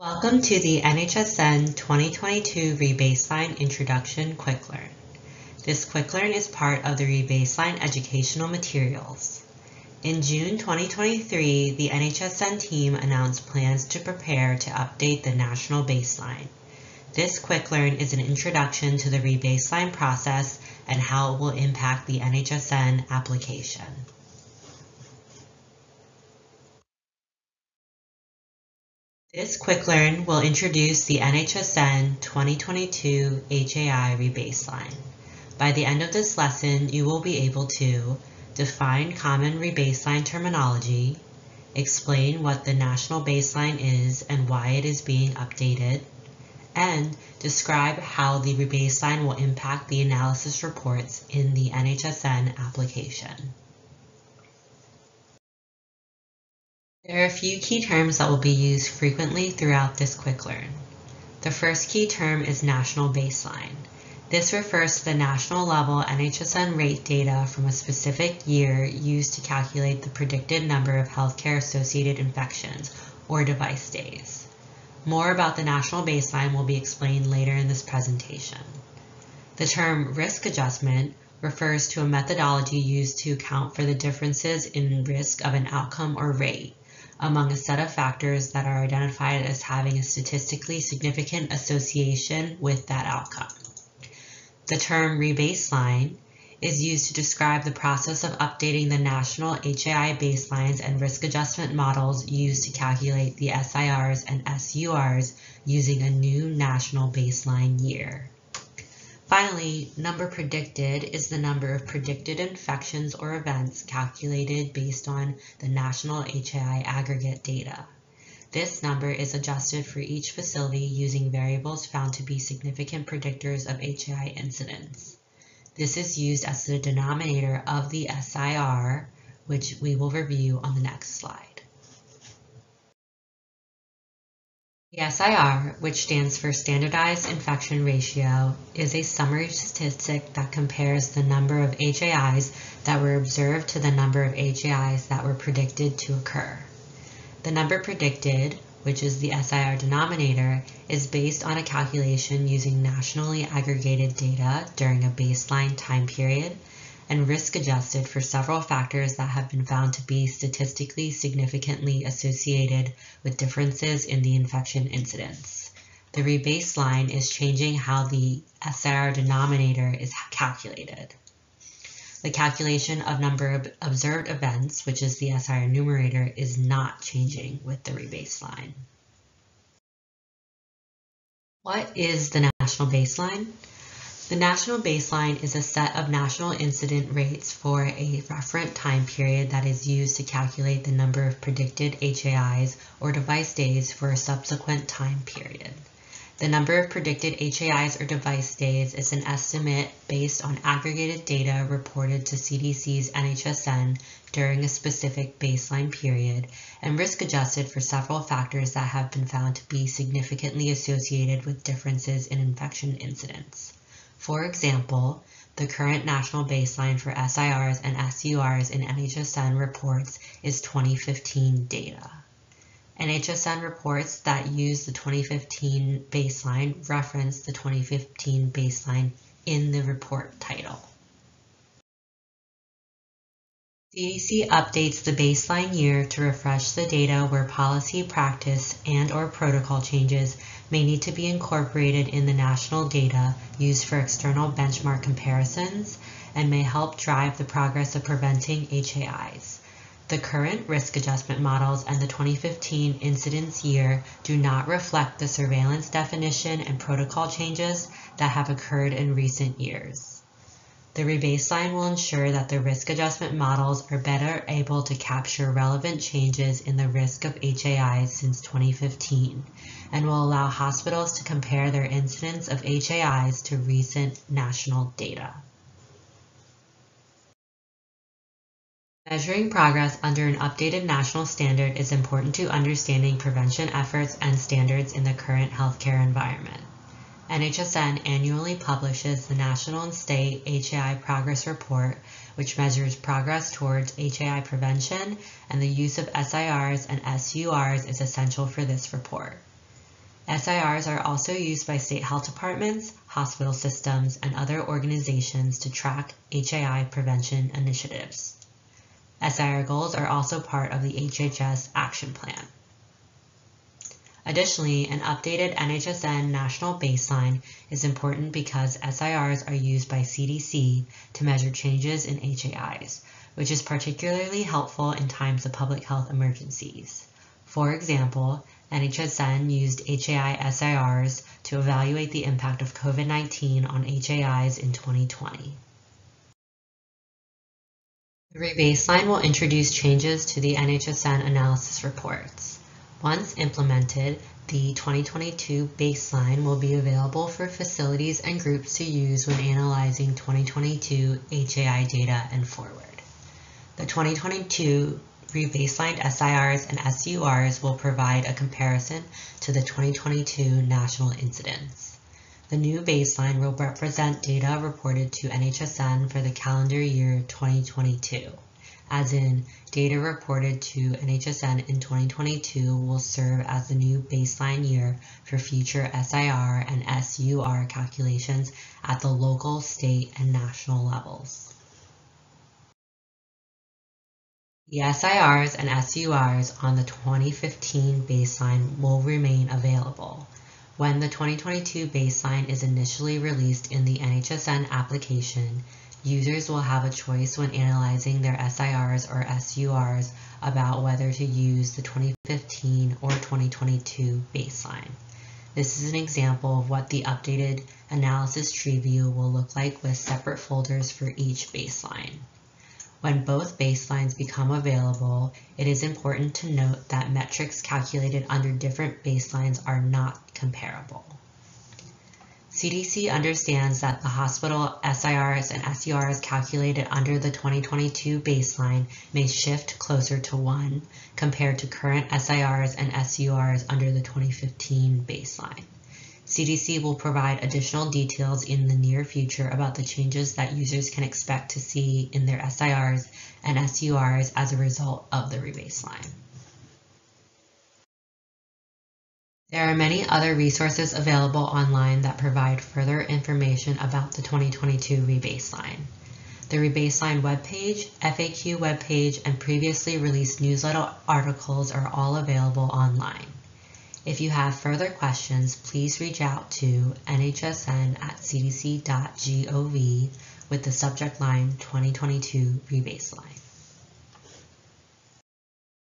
Welcome to the NHSN 2022 Rebaseline Introduction Quick Learn. This Quick Learn is part of the Rebaseline Educational Materials. In June 2023, the NHSN team announced plans to prepare to update the national baseline. This Quick Learn is an introduction to the rebaseline process and how it will impact the NHSN application. This Quick Learn will introduce the NHSN 2022 HAI rebaseline. By the end of this lesson, you will be able to define common rebaseline terminology, explain what the national baseline is and why it is being updated, and describe how the rebaseline will impact the analysis reports in the NHSN application. There are a few key terms that will be used frequently throughout this Quick Learn. The first key term is national baseline. This refers to the national level NHSN rate data from a specific year used to calculate the predicted number of healthcare-associated infections or device days. More about the national baseline will be explained later in this presentation. The term risk adjustment refers to a methodology used to account for the differences in risk of an outcome or rate among a set of factors that are identified as having a statistically significant association with that outcome. The term rebaseline is used to describe the process of updating the national HAI baselines and risk adjustment models used to calculate the SIRs and SURs using a new national baseline year. Finally, number predicted is the number of predicted infections or events calculated based on the national HAI aggregate data. This number is adjusted for each facility using variables found to be significant predictors of HAI incidents. This is used as the denominator of the SIR, which we will review on the next slide. The SIR, which stands for Standardized Infection Ratio, is a summary statistic that compares the number of HAIs that were observed to the number of HAIs that were predicted to occur. The number predicted, which is the SIR denominator, is based on a calculation using nationally aggregated data during a baseline time period and risk adjusted for several factors that have been found to be statistically significantly associated with differences in the infection incidence. The rebaseline is changing how the SIR denominator is calculated. The calculation of number of observed events, which is the SIR numerator, is not changing with the rebaseline. What is the national baseline? The national baseline is a set of national incident rates for a referent time period that is used to calculate the number of predicted HAIs or device days for a subsequent time period. The number of predicted HAIs or device days is an estimate based on aggregated data reported to CDC's NHSN during a specific baseline period and risk adjusted for several factors that have been found to be significantly associated with differences in infection incidents. For example, the current national baseline for SIRs and SURs in NHSN reports is 2015 data. NHSN reports that use the 2015 baseline reference the 2015 baseline in the report title. CDC updates the baseline year to refresh the data where policy, practice, and/or protocol changes may need to be incorporated in the national data used for external benchmark comparisons and may help drive the progress of preventing HAIs. The current risk adjustment models and the 2015 incidence year do not reflect the surveillance definition and protocol changes that have occurred in recent years. The rebaseline will ensure that the risk adjustment models are better able to capture relevant changes in the risk of HAIs since 2015, and will allow hospitals to compare their incidence of HAIs to recent national data. Measuring progress under an updated national standard is important to understanding prevention efforts and standards in the current healthcare environment. NHSN annually publishes the National and State HAI Progress Report, which measures progress towards HAI prevention, and the use of SIRs and SURs is essential for this report. SIRs are also used by state health departments, hospital systems, and other organizations to track HAI prevention initiatives. SIR goals are also part of the HHS action plan. Additionally, an updated NHSN national baseline is important because SIRs are used by CDC to measure changes in HAIs, which is particularly helpful in times of public health emergencies. For example, NHSN used HAI SIRs to evaluate the impact of COVID-19 on HAIs in 2020. The rebaseline will introduce changes to the NHSN analysis reports. Once implemented, the 2022 baseline will be available for facilities and groups to use when analyzing 2022 HAI data and forward. The 2022 rebaselined SIRs and SURs will provide a comparison to the 2022 national incidence. The new baseline will represent data reported to NHSN for the calendar year 2022, as in data reported to NHSN in 2022 will serve as the new baseline year for future SIR and SUR calculations at the local, state, and national levels. The SIRs and SURs on the 2015 baseline will remain available. When the 2022 baseline is initially released in the NHSN application, users will have a choice when analyzing their SIRs or SURs about whether to use the 2015 or 2022 baseline. This is an example of what the updated analysis tree view will look like with separate folders for each baseline. When both baselines become available, it is important to note that metrics calculated under different baselines are not comparable. CDC understands that the hospital SIRs and SURs calculated under the 2022 baseline may shift closer to 1 compared to current SIRs and SURs under the 2015 baseline. CDC will provide additional details in the near future about the changes that users can expect to see in their SIRs and SURs as a result of the rebaseline. There are many other resources available online that provide further information about the 2022 rebaseline. The rebaseline webpage, FAQ webpage, and previously released newsletter articles are all available online. If you have further questions, please reach out to nhsn@cdc.gov with the subject line 2022 rebaseline.